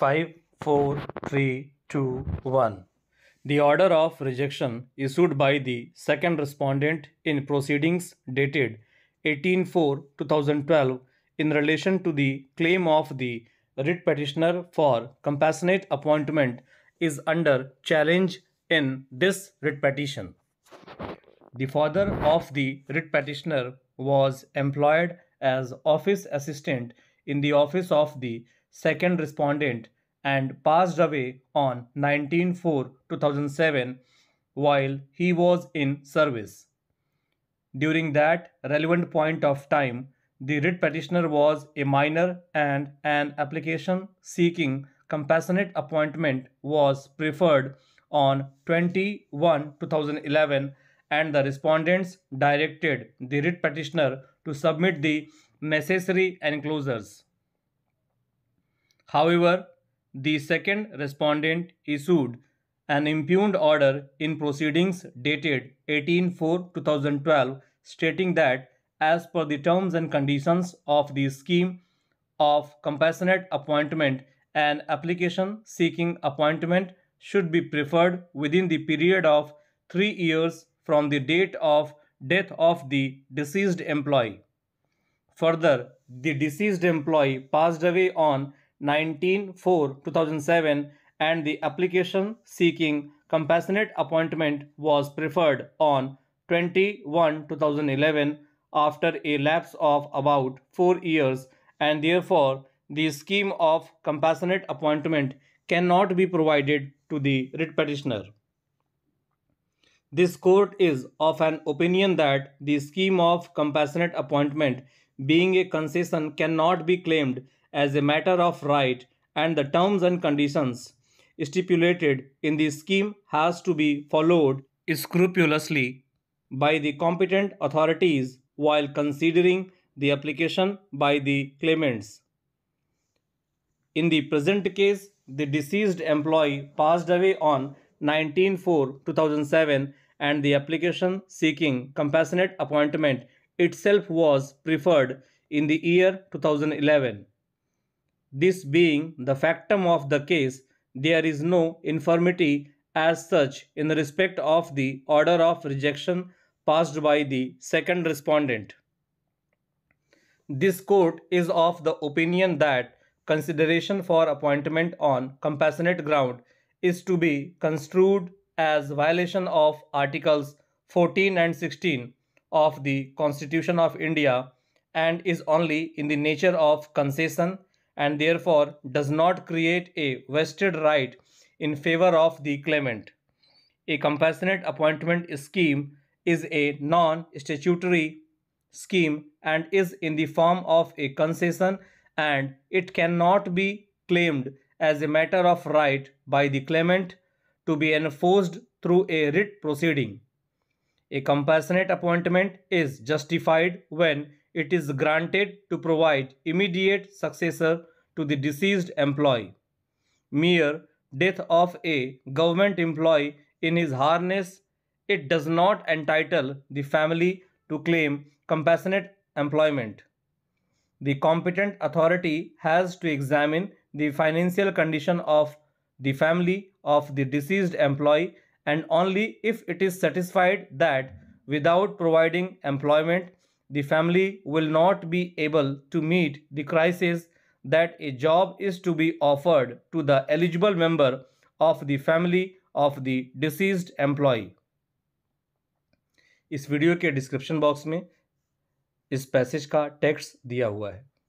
5, 4, 3, 2, 1. The order of rejection issued by the second respondent in proceedings dated 18-4-2012 in relation to the claim of the writ petitioner for compassionate appointment is under challenge in this writ petition. The father of the writ petitioner was employed as office assistant in the office of the second respondent and passed away on 19-4-2007 while he was in service. During that relevant point of time, the writ petitioner was a minor and an application seeking compassionate appointment was preferred on 21-2011, and the respondents directed the writ petitioner to submit the necessary enclosures. However, the second respondent issued an impugned order in proceedings dated 18-4-2012 stating that as per the terms and conditions of the scheme of compassionate appointment, an application seeking appointment should be preferred within the period of 3 years from the date of death of the deceased employee. Further, the deceased employee passed away on 19-4-2007 and the application seeking compassionate appointment was preferred on 21-2011 after a lapse of about 4 years, and therefore the scheme of compassionate appointment cannot be provided to the writ petitioner. This court is of an opinion that the scheme of compassionate appointment being a concession cannot be claimed as a matter of right, and the terms and conditions stipulated in the scheme has to be followed scrupulously by the competent authorities while considering the application by the claimants. In the present case, the deceased employee passed away on 19-4-2007 and the application seeking compassionate appointment itself was preferred in the year 2011. This being the factum of the case, there is no infirmity as such in respect of the order of rejection passed by the second respondent. This court is of the opinion that consideration for appointment on compassionate ground is to be construed as violation of Articles 14 and 16 of the Constitution of India and is only in the nature of concession, and therefore does not create a vested right in favor of the claimant. A compassionate appointment scheme is a non-statutory scheme and is in the form of a concession, and it cannot be claimed as a matter of right by the claimant to be enforced through a writ proceeding. A compassionate appointment is justified when it is granted to provide immediate successor to the deceased employee. Mere death of a government employee in his harness, it does not entitle the family to claim compassionate employment. The competent authority has to examine the financial condition of the family of the deceased employee, and only if it is satisfied that without providing employment, the family will not be able to meet the crisis, that a job is to be offered to the eligible member of the family of the deceased employee. इस video के description box में इस passage का text दिया हुआ है।